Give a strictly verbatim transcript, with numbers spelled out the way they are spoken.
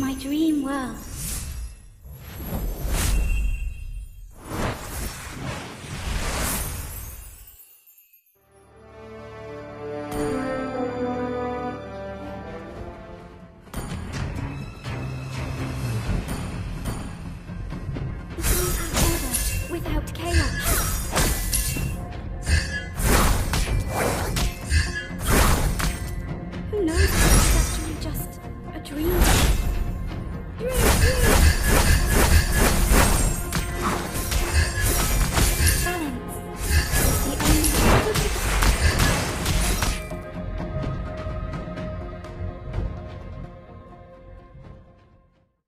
my dream world.